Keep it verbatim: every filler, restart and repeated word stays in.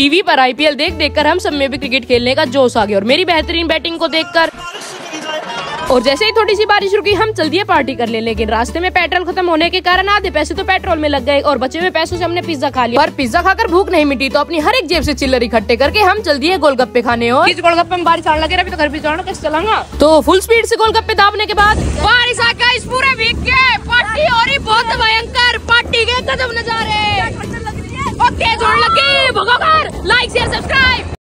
TV पर IPL देख देखकर हम सब में भी क्रिकेट खेलने का जोश आ गया और मेरी बेहतरीन बैटिंग को देखकर और जैसे ही थोड़ी सी बारिश रुकी हम चल दिए पार्टी कर ले, लेकिन रास्ते में पेट्रोल खत्म होने के कारण आधे पैसे तो पेट्रोल में लग गए और बचे हुए पैसों से हमने पिज्जा खा लिया। पर पिज्जा खाकर भूख नहीं मिटी तो अपनी हर एक जेब से चिल्लर इकट्ठे करके हम चल दिए गोलगप्पे खाने। और इस गोलगप्पे में बारिश आने लगे, अभी तो घर भी जाना, कैसे चलाऊंगा। तो फुल स्पीड से गोलगप्पे दाबने के बाद बारिश आकर इस पूरे वीक